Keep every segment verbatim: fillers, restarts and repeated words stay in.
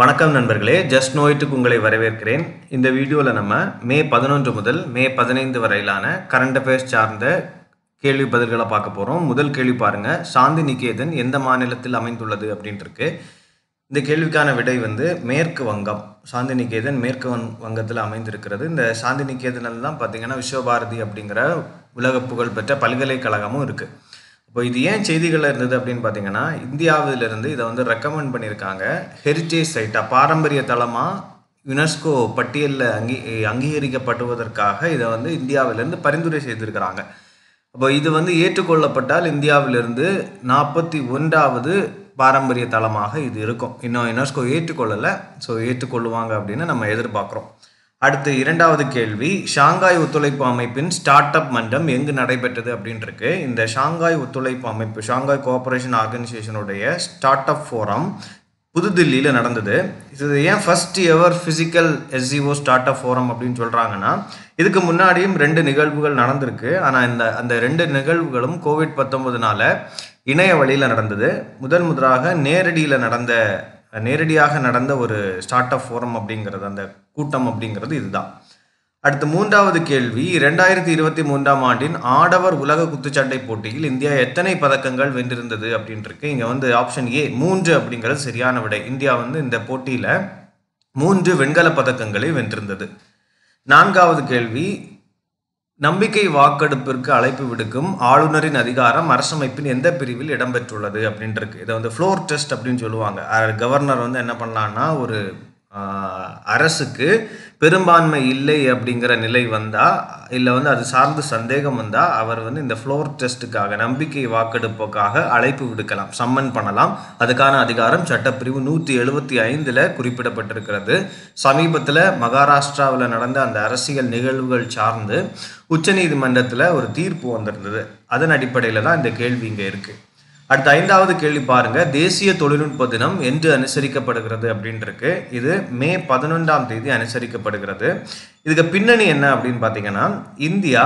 வணக்கம் நண்பர்களே just no it உங்களை வரவேற்கிறேன் இந்த வீடியோல நம்ம மே பதினொன்று முதல் மே பதினைந்து வரையிலான கரண்ட் அஃபேர்ஸ் சார்ந்த கேள்வி பதில்களை பார்க்க போறோம் முதல் கேள்வி பாருங்க சாந்தி நிகேதன் எந்த மாநிலத்தில் அமைந்துள்ளது அப்படின்றிருக்கு இந்த கேள்விக்கான விடை வந்து மேற்கு வங்கம் சாந்தி நிகேதன் மேற்கு வங்கத்தில் அமைந்திருக்கிறது இந்த சாந்தி நிகேதன்ல தான் பாத்தீங்கன்னா விஸ்வபாரதி அப்படிங்கற உலக புகழ் பெற்ற பல்கலைக்கழகமும் இருக்கு இப்போ இது ஏன் செய்திகள் இருந்தது அப்படினு பாத்தீங்கன்னா இந்தியாவில இருந்து இத வந்து ரெக்கமெண்ட் பண்ணிருக்காங்க ஹெரிடேஜ் சைட்டா பாரம்பரிய தலமா யுனெஸ்கோ பட்டியல்ல அங்கீகரிக்கப்படுவதற்காக இத வந்து இந்தியாவில இருந்து பரிந்துரை செய்திருக்காங்க அப்போ இது வந்து ஏற்றுக்கொள்ளப்பட்டால் இந்தியாவில இருந்து நாற்பத்தி ஒன்றாவது பாரம்பரிய தலமாக இது இருக்கும் இன்னும் யுனெஸ்கோ ஏற்றுக்கொள்ளல சோ ஏற்றுக்கொள்வாங்க அப்படினு நம்ம எதிர்பார்க்கிறோம் அடுத்து இரண்டாவது கேள்வி ஷாங்காய் ஒத்துழைப்பு அமைப்பின் ஸ்டார்ட் அப் மன்றம் எங்கு நடைபெற்றது அப்படின்றிருக்கு இந்த ஷாங்காய் ஒத்துழைப்பு அமைப்பு ஷாங்காய் கோஆபரேஷன் ஆர்கனைசேஷன் உடைய ஸ்டார்ட் அப் ஃபோரம் புதுதில்லியில நடந்தது இது ஏன் first ever physical SCO start up forum அப்படினு சொல்றாங்கன்னா இதுக்கு முன்னாடியும் ரெண்டு நிகழ்வுகள் நடந்துருக்கு ஆனா இந்த அந்த ரெண்டு நிகழ்வுகளும் கோவிட் பத்தொன்பது னால இணைய வழியில நடந்தது முதன் முதலாக நேரடியில நடந்த நேரடியாக நடந்த ஒரு ஸ்டார்ட் அப் ஃபோரம் அப்படிங்கிறது அந்த கூட்டம் அப்படிங்கிறது இதுதான் அடுத்து மூன்றாவது கேள்வி இரண்டாயிரத்தி இருபத்தி மூன்றாம் ஆண்டின் ஆடவர் உலக குத்துச்சண்டை போட்டியில் இந்தியா எத்தனை பதக்கங்கள் வென்றிருந்தது அப்படின்றிருக்கு இங்க வந்து ஆப்ஷன் ஏ மூன்று அப்படிங்கிறது சரியான விடை இந்தியா வந்து இந்த போட்டியில மூன்று வெண்கல பதக்கங்களை வென்றிருந்தது நான்காவது கேள்வி நம்பிக்கை வாக்கெடுப்பிற்கு அழைப்பு விடுக்கும் ஆளுநரின் அதிகாரம் அரசமைப்பின் எந்த பிரிவில் இடம்பெற்றுள்ளது அப்படின்றிருக்கு இத வந்து ஃப்ளோர் டெஸ்ட் அப்படினு சொல்லுவாங்க கவர்னர் வந்து என்ன பண்ணலாம்னா ஒரு அரசுக்கு பெரும்பான்மை இல்லை அப்படிங்கற நிலை வந்தா இல்ல வந்து அது சார்ந்து சந்தேகம் வந்தா அவர் வந்து இந்த ஃப்ளோர் டெஸ்டுக்காக நம்பிக்கை வாக்கெடுப்புக்காக அழைப்பு விடுக்கலாம் சம்மன் பண்ணலாம் அதுக்கான அதிகாரம் சட்டப்பிரிவு நூற்றி எழுபத்தி ஐந்துல குறிப்பிடப்பட்டிருக்கிறது சமீபத்துல மகாராஷ்டிராவுல நடந்த அந்த அரசியல் நிகழ்வுகள் சார்ந்து உச்சநீதிமன்றத்துல ஒரு தீர்ப்பு வந்திருந்தது அதன் அடிப்படையில தான் இந்த கேள்வி இங்க இருக்கு அடுத்து ஐந்தாவது கேள்வி பாருங்க தேசிய தொழில்நுட்ப தினம் என்று அனுசரிக்கப்படுகிறது அப்படின்றிருக்கு இது மே பதினொன்றாம் தேதி அனுசரிக்கப்படுகிறது இதுக்கு பின்னணி என்ன அப்படின்னு பாத்தீங்கன்னா இந்தியா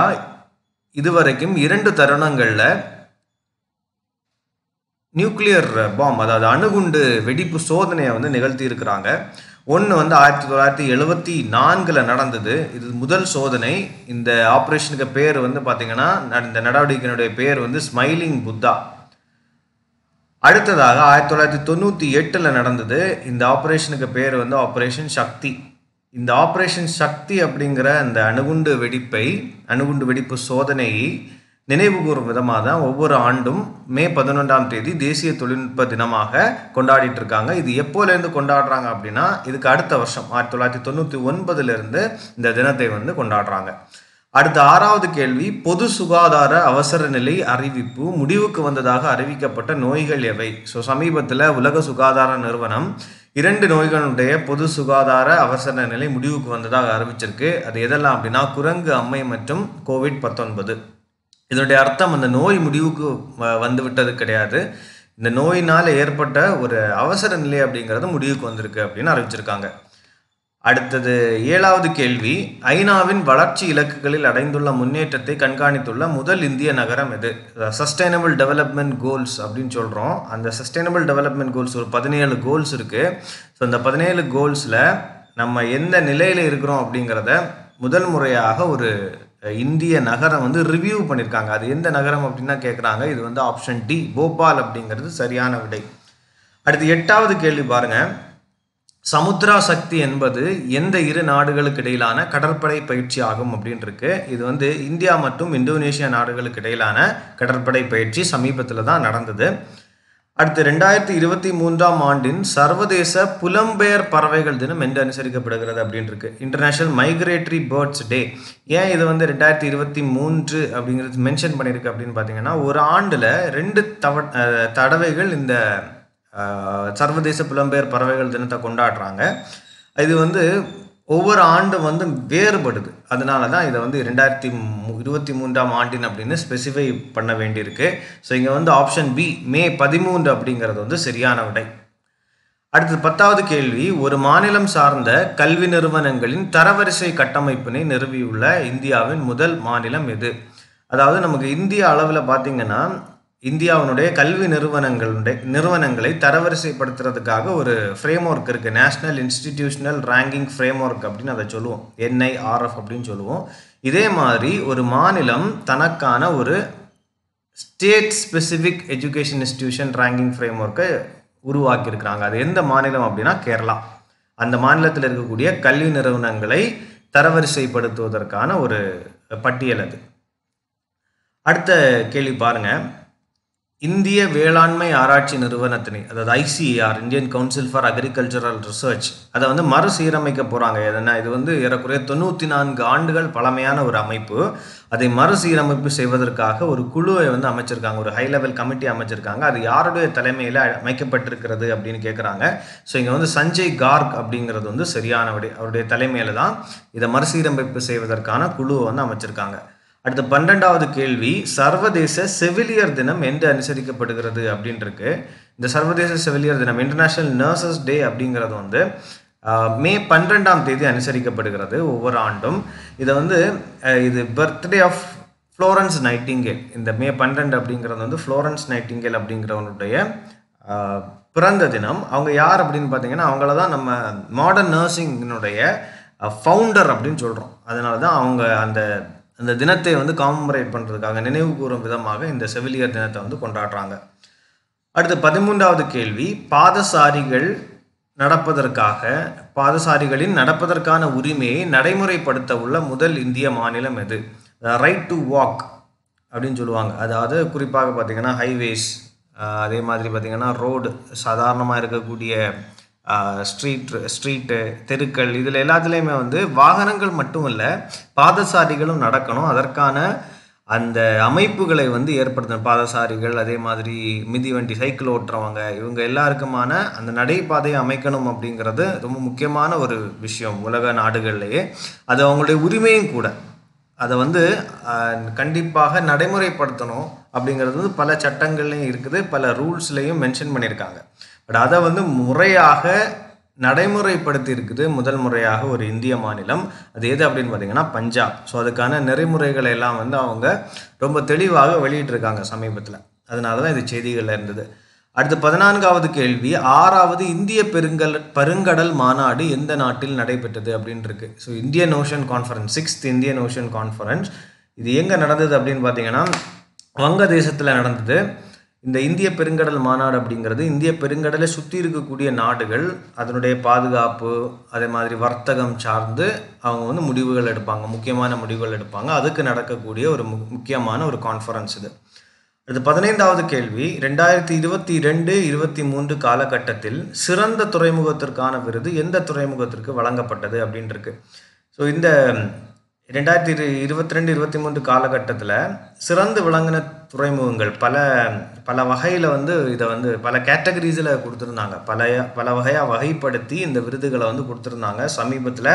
இதுவரைக்கும் இரண்டு தருணங்கள்ல நியூக்ளியர் பாம் அதாவது அணுகுண்டு வெடிப்பு சோதனையை வந்து நிகழ்த்தி இருக்கிறாங்க ஒன்னு வந்து ஆயிரத்தி தொள்ளாயிரத்தி எழுபத்தி நான்குல நடந்தது இது முதல் சோதனை இந்த ஆபரேஷனுக்கு பேர் வந்து பாத்தீங்கன்னா இந்த நடவடிக்கையினுடைய பேர் வந்து ஸ்மைலிங் புத்தா அடுத்ததாக ஆயிரத்தி தொள்ளாயிரத்தி தொண்ணூத்தி எட்டுல நடந்தது இந்த ஆபரேஷனுக்கு பேர் வந்து ஆபரேஷன் சக்தி இந்த ஆபரேஷன் சக்தி அப்படிங்கிற அந்த அணுகுண்டு வெடிப்பை அணுகுண்டு வெடிப்பு சோதனையை நினைவு கூறும் விதமாக தான் ஒவ்வொரு ஆண்டும் மே பதினொன்றாம் தேதி தேசிய தொழில்நுட்ப தினமாக கொண்டாடிட்டு இருக்காங்க இது எப்போலேருந்து கொண்டாடுறாங்க அப்படின்னா இதுக்கு அடுத்த வருஷம் ஆயிரத்தி தொள்ளாயிரத்தி தொண்ணூத்தி ஒன்பதுல இருந்து இந்த தினத்தை வந்து கொண்டாடுறாங்க அடுத்த ஆறாவது கேள்வி பொது சுகாதார அவசர நிலை அறிவிப்பு முடிவுக்கு வந்ததாக அறிவிக்கப்பட்ட நோய்கள் எவை சோ சமீபத்துல உலக சுகாதார நிறுவனம் இரண்டு நோய்களுடைய பொது சுகாதார அவசர நிலை முடிவுக்கு வந்ததாக அறிவிச்சிருக்கு அது எதெல்லாம் அப்படின்னா குரங்கு அம்மை மற்றும் கோவிட் பத்தொன்பது இதனுடைய அர்த்தம் அந்த நோய் முடிவுக்கு வந்துவிட்டது கிடையாது இந்த நோயினால் ஏற்பட்ட ஒரு அவசர நிலை அப்படிங்கிறது முடிவுக்கு வந்திருக்கு அப்படின்னு அறிவிச்சிருக்காங்க அடுத்தது ஏழாவது கேள்வி ஐநாவின் வளர்ச்சி இலக்குகளில் அடைந்துள்ள முன்னேற்றத்தை கண்காணித்துள்ள முதல் இந்திய நகரம் எது சஸ்டைனபிள் டெவலப்மெண்ட் கோல்ஸ் அப்படின்னு சொல்றோம் அந்த சஸ்டைனபிள் டெவலப்மெண்ட் கோல்ஸ் ஒரு பதினேழு கோல்ஸ் இருக்கு ஸோ இந்த பதினேழு கோல்ஸ்ல நம்ம எந்த நிலையில இருக்கிறோம் அப்படிங்கிறத முதல் முறையாக ஒரு இந்திய நகரம் வந்து ரிவ்யூ பண்ணியிருக்காங்க அது எந்த நகரம் அப்படின்னா கேட்குறாங்க இது வந்து ஆப்ஷன் டி போபால் அப்படிங்கிறது சரியான விடை அடுத்து எட்டாவது கேள்வி பாருங்க சமுத்ரா சக்தி என்பது எந்த இரு நாடுகளுக்கு இடையிலான கடற்படை பயிற்சி ஆகும் அப்படின்றிருக்கு இது வந்து இந்தியா மற்றும் இந்தோனேஷியா நாடுகளுக்கு இடையிலான கடற்படை பயிற்சி சமீபத்தில் தான் நடந்தது அடுத்து ரெண்டாயிரத்தி இருபத்தி மூன்றாம் ஆண்டின் சர்வதேச புலம்பெயர் பறவைகள் தினம் என்று அனுசரிக்கப்படுகிறது அப்படின்றிருக்கு இன்டர்நேஷனல் மைக்ரேட்டரி பேர்ட்ஸ் டே ஏன் இது வந்து ரெண்டாயிரத்தி இருபத்தி மூன்று அப்படிங்கிறது மென்ஷன் பண்ணியிருக்கு அப்படின்னு பார்த்தீங்கன்னா ஒரு ஆண்டுல ரெண்டு தவ தடவைகள் இந்த சர்வதேச புலம்பெயர் பறவைகள் தினத்தை கொண்டாடுறாங்க இது வந்து ஒவ்வொரு ஆண்டு வந்து வேறுபடுது அதனால தான் இதை வந்து ரெண்டாயிரத்தி இருபத்தி மூன்றாம் ஆண்டின் அப்படின்னு ஸ்பெசிஃபை பண்ண வேண்டியிருக்கு ஸோ இங்கே வந்து ஆப்ஷன் பி மே பதிமூன்று அப்படிங்கிறது வந்து சரியான விடை அடுத்து பத்தாவது கேள்வி ஒரு மாநிலம் சார்ந்த கல்வி நிறுவனங்களின் தரவரிசை கட்டமைப்பினை நிறுவியுள்ள இந்தியாவின் முதல் மாநிலம் எது அதாவது நமக்கு இந்திய அளவில் பார்த்தீங்கன்னா இந்தியாவுடைய கல்வி நிறுவனங்களுடைய நிறுவனங்களை தரவரிசைப்படுத்துறதுக்காக ஒரு ஃப்ரேம்வொர்க் இருக்கு. நேஷனல் இன்ஸ்டிடியூஷனல் ரேங்கிங் ஃப்ரேம்வொர்க் அப்படின்னு அதை சொல்லுவோம், N I R F அப்படின்னு சொல்லுவோம். இதே மாதிரி ஒரு மாநிலம் தனக்கான ஒரு state specific education institution ranking ஃப்ரேம்வொர்க்கை உருவாக்கி இருக்கிறாங்க. அது எந்த மாநிலம் அப்படின்னா கேரளா. அந்த மாநிலத்தில் இருக்கக்கூடிய கல்வி நிறுவனங்களை தரவரிசைப்படுத்துவதற்கான ஒரு பட்டியல் அது. அடுத்த கேள்வி பாருங்க, இந்திய வேளாண்மை ஆராய்ச்சி நிறுவனத்தினை, அதாவது I C A R Indian council for agricultural research, அதை வந்து மறுசீரமைக்க போகிறாங்க. ஏன்னா இது வந்து ஏறக்குறைய தொண்ணூற்றி நான்கு ஆண்டுகள் பழமையான ஒரு அமைப்பு. அதை மறுசீரமைப்பு செய்வதற்காக ஒரு குழுவை வந்து அமைச்சிருக்காங்க, ஒரு ஹை லெவல் கமிட்டி அமைச்சிருக்காங்க. அது யாருடைய தலைமையில் அமைக்கப்பட்டிருக்கிறது அப்படின்னு கேட்குறாங்க. ஸோ இங்கே வந்து சஞ்சய் கார்க் அப்படிங்கிறது வந்து சரியானபடி அவருடைய தலைமையில் தான் இதை மறுசீரமைப்பு செய்வதற்கான குழுவை வந்து அமைச்சிருக்காங்க. அடுத்த பன்னெண்டாவது கேள்வி, சர்வதேச செவிலியர் தினம் என்று அனுசரிக்கப்படுகிறது அப்படின்ட்டுருக்கு. இந்த சர்வதேச செவிலியர் தினம், இன்டர்நேஷ்னல் நர்சஸ் டே அப்படிங்கிறது வந்து மே பன்னிரெண்டாம் தேதி அனுசரிக்கப்படுகிறது ஒவ்வொரு ஆண்டும். இதை வந்து இது பர்த்டே ஆஃப் ஃப்ளோரன்ஸ் நைட்டிங்கேல். இந்த மே பன்னிரெண்டு அப்படிங்கிறது வந்து ஃப்ளோரன்ஸ் நைட்டிங்கேல் அப்படிங்கிறவனுடைய பிறந்த தினம். அவங்க யார் அப்படின்னு பார்த்தீங்கன்னா அவங்கள தான் நம்ம மாடர்ன் நர்சிங்கினுடைய ஃபவுண்டர் அப்படின்னு சொல்கிறோம். அதனால தான் அவங்க அந்த அந்த தினத்தை வந்து காமரேட் பண்ணுறதுக்காக, நினைவு கூறும் விதமாக இந்த செவிலியர் தினத்தை வந்து கொண்டாடுறாங்க. அடுத்து பதிமூன்றாவது கேள்வி, பாதசாரிகள் நடப்பதற்காக பாதசாரிகளின் நடப்பதற்கான உரிமையை நடைமுறைப்படுத்த உள்ள முதல் இந்திய மாநிலம் எது? ரைட் டு வாக் அப்படின்னு சொல்லுவாங்க. அதாவது குறிப்பாக பார்த்திங்கன்னா ஹைவேஸ், அதே மாதிரி பார்த்திங்கன்னா ரோடு, சாதாரணமாக இருக்கக்கூடிய ஸ்ட்ரீட் ஸ்ட்ரீட்டு தெருக்கள், இதில் எல்லாத்துலேயுமே வந்து வாகனங்கள் மட்டும் இல்லை, பாதசாரிகளும் நடக்கணும். அதற்கான அந்த அமைப்புகளை வந்து ஏற்படுத்தணும். பாதசாரிகள், அதே மாதிரி மிதிவண்டி, சைக்கிள் ஓட்டுறவங்க, இவங்க எல்லாருக்குமான அந்த நடைபாதையை அமைக்கணும் அப்படிங்கிறது ரொம்ப முக்கியமான ஒரு விஷயம் உலக நாடுகள்லேயே. அது அவங்களுடைய உரிமையும் கூட. அதை வந்து கண்டிப்பாக நடைமுறைப்படுத்தணும் அப்படிங்கிறது வந்து பல சட்டங்கள்லையும் இருக்குது, பல ரூல்ஸ்லையும் மென்ஷன் பண்ணியிருக்காங்க. பட் அதை வந்து முறையாக நடைமுறைப்படுத்தி இருக்குது முதல் முறையாக ஒரு இந்திய மாநிலம். அது எது அப்படின்னு பார்த்தீங்கன்னா பஞ்சாப். ஸோ அதுக்கான நெறிமுறைகளை எல்லாம் வந்து அவங்க ரொம்ப தெளிவாக வெளியிட்டிருக்காங்க சமீபத்தில். அதனால தான் இது செய்திகளில் இருந்தது. அடுத்து பதினான்காவது கேள்வி, ஆறாவது இந்திய பெருங்கல் பெருங்கடல் மாநாடு எந்த நாட்டில் நடைபெற்றது அப்படின்னு இருக்கு. So Indian ocean conference, sixth Indian ocean conference, இது எங்கே நடந்தது அப்படின்னு பார்த்தீங்கன்னா வங்கதேசத்தில் நடந்தது. இந்த இந்திய பெருங்கடல் மாநாடு அப்படிங்கிறது இந்திய பெருங்கடலை சுற்றி இருக்கக்கூடிய நாடுகள் அதனுடைய பாதுகாப்பு, அதே மாதிரி வர்த்தகம் சார்ந்து அவங்க வந்து முடிவுகள் எடுப்பாங்க, முக்கியமான முடிவுகள் எடுப்பாங்க. அதுக்கு நடக்கக்கூடிய ஒரு முக்கியமான ஒரு கான்ஃபரன்ஸ் இது. இது பதினைந்தாவது கேள்வி, ரெண்டாயிரத்தி இருபத்தி ரெண்டு இருபத்தி மூன்று காலகட்டத்தில் சிறந்த துறைமுகத்திற்கான விருது எந்த துறைமுகத்திற்கு வழங்கப்பட்டது அப்படின்ட்டுருக்கு. ஸோ இந்த ரெண்டாயிரத்தி இரு இருபத்தி ரெண்டு இருபத்தி மூன்று காலகட்டத்தில் சிறந்து விளங்கின துறைமுகங்கள் பல பல வகையில் வந்து இதை வந்து பல கேட்டகரிஸில் கொடுத்துருந்தாங்க, பல பல வகையாக வகைப்படுத்தி இந்த விருதுகளை வந்து கொடுத்துருந்தாங்க. சமீபத்தில்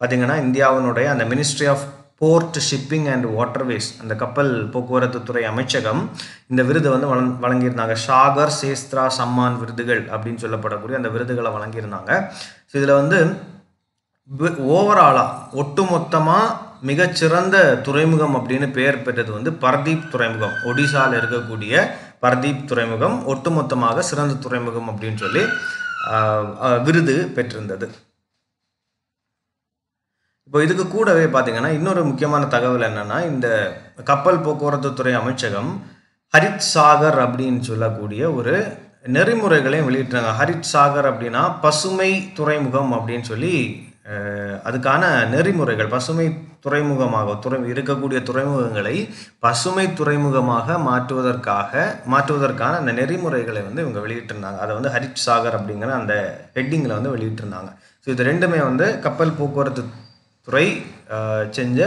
பார்த்திங்கன்னா இந்தியாவினுடைய அந்த ministry of port, shipping and waterways, அந்த கப்பல் போக்குவரத்து துறை அமைச்சகம் இந்த விருது வந்து வழங் வழங்கியிருந்தாங்க சாகர் சேஸ்த்ரா சம்மான் விருதுகள் அப்படின்னு சொல்லப்படக்கூடிய அந்த விருதுகளை வழங்கியிருந்தாங்க. ஸோ இதில் வந்து ஓவராலாக ஒட்டுமொத்தமாக மிகச்சிறந்த துறைமுகம் அப்படின்னு பெயர் பெற்றது வந்து பர்தீப் துறைமுகம், ஒடிசாவில் இருக்கக்கூடிய பர்தீப் துறைமுகம் ஒட்டுமொத்தமாக சிறந்த துறைமுகம் அப்படின்னு சொல்லி விருது பெற்றிருந்தது. இப்போ இதுக்கு கூடவே பார்த்திங்கன்னா இன்னொரு முக்கியமான தகவல் என்னென்னா, இந்த கப்பல் போக்குவரத்து துறை அமைச்சகம் ஹரித் சாகர் அப்படின்னு சொல்லக்கூடிய ஒரு நெறிமுறைகளையும் வெளியிட்டாங்க. ஹரித் சாகர் அப்படின்னா பசுமை துறைமுகம் அப்படின்னு சொல்லி அதுக்கான நெறிமுறைகள், பசுமை துறைமுகமாக துறை இருக்கக்கூடிய துறைமுகங்களை பசுமை துறைமுகமாக மாற்றுவதற்காக மாற்றுவதற்கான அந்த நெறிமுறைகளை வந்து இவங்க வெளியிட்டிருந்தாங்க. அதை வந்து ஹரித் சாகர் அப்படிங்கிற அந்த ஹெட்டிங்கில் வந்து வெளியிட்டிருந்தாங்க. ஸோ இது ரெண்டுமே வந்து கப்பல் போக்குவரத்து துறை செஞ்ச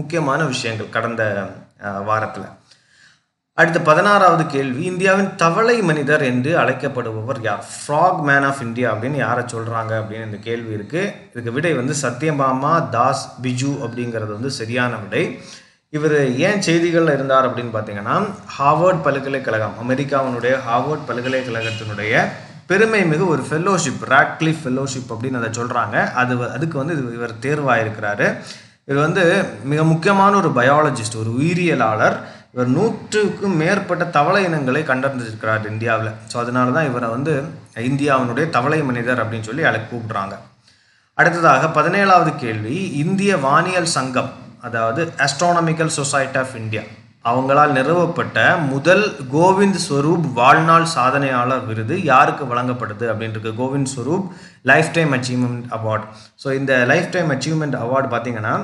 முக்கியமான விஷயங்கள் கடந்த வாரத்தில். அடுத்து பதினாறாவது கேள்வி, இந்தியாவின் தவளை மனிதர் என்று அழைக்கப்படுபவர் யார்? ஃப்ராக் மேன் ஆஃப் இந்தியா அப்படின்னு யாரை சொல்கிறாங்க அப்படின்னு இந்த கேள்வி இருக்குது. இதுக்கு விடை வந்து சத்யபாமா தாஸ் பிஜு அப்படிங்கிறது வந்து சரியான விடை. இவர் ஏன் செய்திகளில் இருந்தார் அப்படின்னு பார்த்தீங்கன்னா ஹார்வர்ட் பல்கலைக்கழகம், அமெரிக்காவினுடைய ஹார்வர்ட் பல்கலைக்கழகத்தினுடைய பெருமை மிகு ஒரு ஃபெல்லோஷிப், ராட்க்ளிஃப் ஃபெல்லோஷிப் அப்படின்னு அதை சொல்கிறாங்க. அது அதுக்கு வந்து இவர் தேர்வாயிருக்கிறாரு. இவர் வந்து மிக முக்கியமான ஒரு பயாலஜிஸ்ட், ஒரு உயிரியலாளர். இவர் நூற்றுக்கு மேற்பட்ட தவளை இனங்களை கண்டறிஞ்சிருக்கிறார் இந்தியாவில். ஸோ அதனால தான் இவரை வந்து இந்தியாவினுடைய தவளை மனிதர் அப்படின்னு சொல்லி அழைக்க கூப்பிட்றாங்க. அடுத்ததாக பதினேழாவது கேள்வி, இந்திய வானியல் சங்கம் அதாவது ஆஸ்ட்ரானமிக்கல் சொசைட்டி ஆஃப் இந்தியா அவங்களால் நிறுவப்பட்ட முதல் கோவிந்த் ஸ்வரூப் வாழ்நாள் சாதனையாளர் விருது யாருக்கு வழங்கப்படுது அப்படின்றது Govind Swarup life time achievement award. So இந்த லைஃப் டைம் அச்சீவ்மெண்ட் அவார்டு பார்த்திங்கன்னா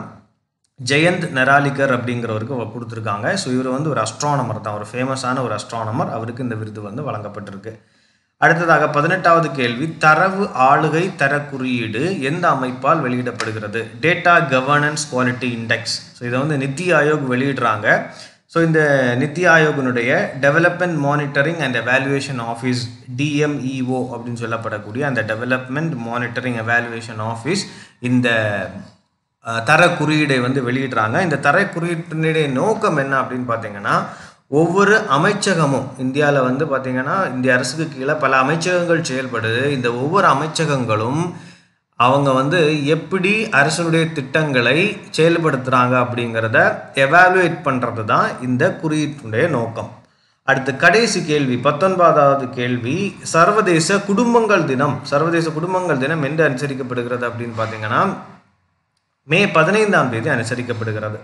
ஜெயந்த் நராலிகர் அப்படிங்கிறவருக்கு கொடுத்துருக்காங்க. ஸோ இவர் வந்து ஒரு அஸ்ட்ரானமர் தான், ஒரு ஃபேமஸான ஒரு அஸ்ட்ரானமர், அவருக்கு இந்த விருது வந்து வழங்கப்பட்டிருக்கு. அடுத்ததாக பதினெட்டாவது கேள்வி, தரவு ஆளுகை தர குறியீடு எந்த அமைப்பால் வெளியிடப்படுகிறது? Data governance quality index. So இதை வந்து நித்தி ஆயோக் வெளியிடுறாங்க. ஸோ இந்த நித்தி ஆயோகனுடைய development monitoring and evaluation office DMEO அப்படின்னு சொல்லப்படக்கூடிய அந்த டெவலப்மெண்ட் மானிட்டரிங் எவாலுவேஷன் ஆஃபீஸ் இந்த தர குறியீடை வந்து வெளியிடுறாங்க. இந்த தர குறியீட்டினுடைய நோக்கம் என்ன அப்படின்னு பார்த்தீங்கன்னா, ஒவ்வொரு அமைச்சகமும் இந்தியாவில் வந்து பார்த்திங்கன்னா இந்திய அரசுக்கு கீழே பல அமைச்சகங்கள் செயல்படுது. இந்த ஒவ்வொரு அமைச்சகங்களும் அவங்க வந்து எப்படி அரசுடைய திட்டங்களை செயல்படுத்துகிறாங்க அப்படிங்கிறத எவாலுவேட் பண்ணுறது தான் இந்த குறியீட்டுடைய நோக்கம். அடுத்து கடைசி கேள்வி பத்தொன்பதாவது கேள்வி, சர்வதேச குடும்பங்கள் தினம் சர்வதேச குடும்பங்கள் தினம் என்று அனுசரிக்கப்படுகிறது அப்படின்னு பார்த்திங்கன்னா மே பதினைந்தாம் தேதி அனுசரிக்கப்படுகிறது.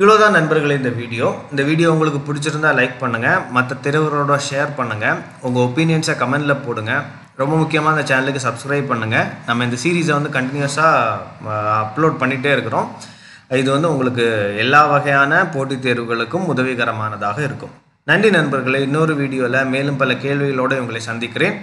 இவ்வளோதான் நண்பர்களே இந்த வீடியோ. இந்த வீடியோ உங்களுக்கு பிடிச்சிருந்தா லைக் பண்ணுங்கள், மற்ற தெரிவரோட ஷேர் பண்ணுங்கள், உங்கள் ஒப்பீனியன்ஸை கமெண்டில் போடுங்க. ரொம்ப முக்கியமாக அந்த சேனலுக்கு சப்ஸ்கிரைப் பண்ணுங்கள். நம்ம இந்த சீரீஸை வந்து கண்டினியூஸாக அப்லோட் பண்ணிகிட்டே இருக்கிறோம். இது வந்து உங்களுக்கு எல்லா வகையான போட்டித் தேர்வுகளுக்கும் உதவிகரமானதாக இருக்கும். நன்றி நண்பர்களே. இன்னொரு வீடியோவில் மேலும் பல கேள்விகளோடு உங்களை சந்திக்கிறேன்.